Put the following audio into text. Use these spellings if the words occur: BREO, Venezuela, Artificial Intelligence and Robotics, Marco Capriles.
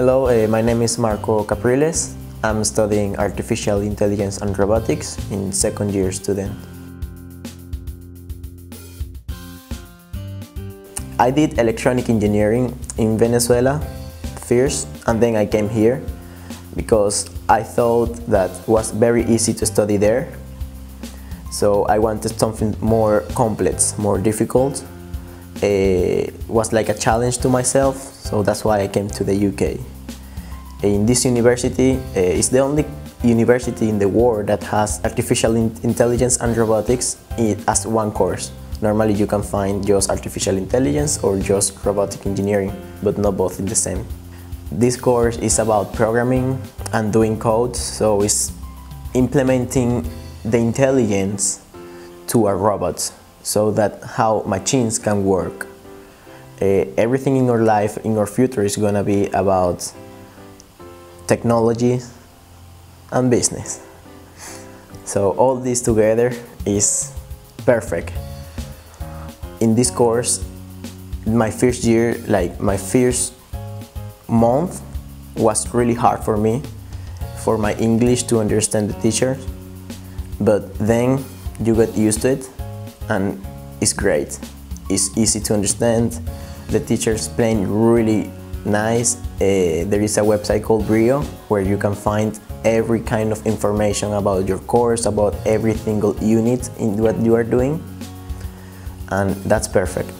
Hello, my name is Marco Capriles. I'm studying Artificial Intelligence and Robotics in second year student. I did electronic engineering in Venezuela first, and then I came here because I thought that it was very easy to study there. So I wanted something more complex, more difficult. It was like a challenge to myself, so that's why I came to the UK. In this university, it's the only university in the world that has Artificial Intelligence and Robotics as one course. Normally you can find just Artificial Intelligence or just Robotic Engineering, but not both in the same. This course is about programming and doing code, so it's implementing the intelligence to our robots, so that how machines can work. Everything in our life, in our future, is gonna be about technology and business. So all this together is perfect. In this course, my first year, like my first month, was really hard for me, for my English to understand the teacher, but then you get used to it. And it's great. It's easy to understand. The teacher explains really nice. There is a website called BREO where you can find every kind of information about your course, about every single unit in what you are doing, and that's perfect.